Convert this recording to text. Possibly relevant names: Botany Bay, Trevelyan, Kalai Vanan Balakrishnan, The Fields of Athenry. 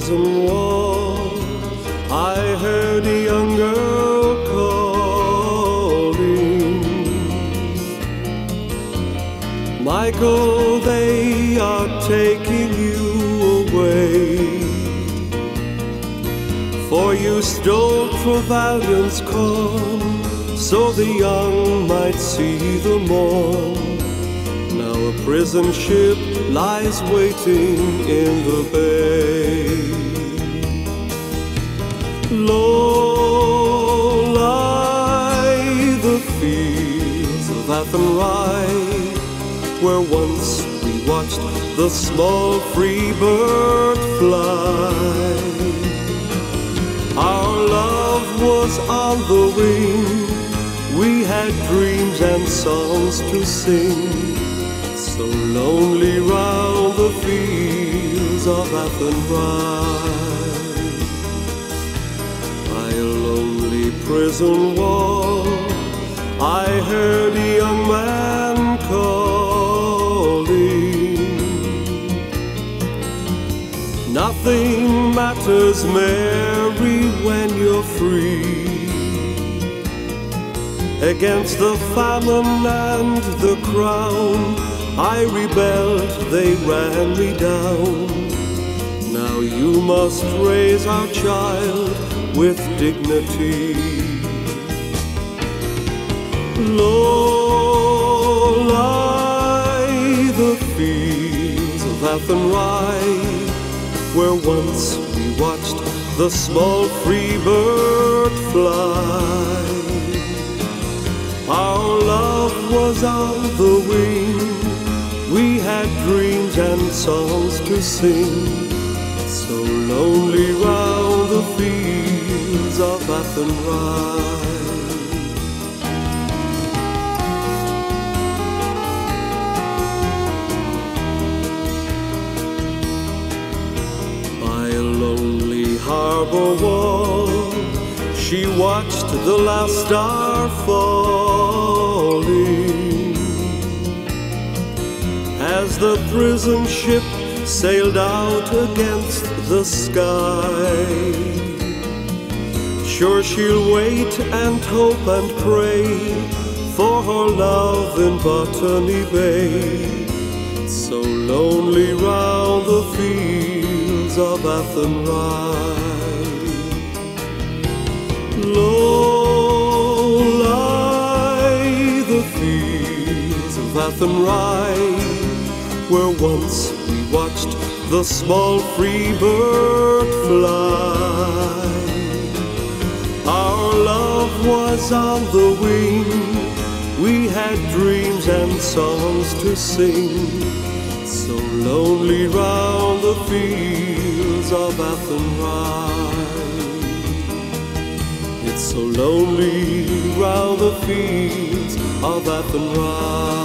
prison wall, I heard a young girl calling, Michael, they are taking you away, for you stole Trevelyan's call, so the young might see the morn. Now a prison ship lies waiting in the bay. Low lie the fields of Athenry, where once we watched the small free bird fly. Our love was on the wing, we had dreams and songs to sing, so lonely round the fields of Athenry. By a lonely prison wall, I heard a young man calling, nothing matters, Mary, when you're free, against the famine and the crown, I rebelled, they ran me down. Now you must raise our child with dignity. Low lie the fields of Athenry, where once we watched the small free bird fly. Our love was on the wing, we had dreams and songs to sing, so lonely round the fields of Athenry. By a lonely harbor wall, she watched the last star falling, as the prison ship sailed out against the sky. Sure she'll wait and hope and pray for her love in Botany Bay, so lonely round the fields of Athenry. Low lie the fields of Athenry, where once we watched the small free bird fly. Our love was on the wing, we had dreams and songs to sing, so lonely round the fields of Athenry. So lonely round the fields of Athenry.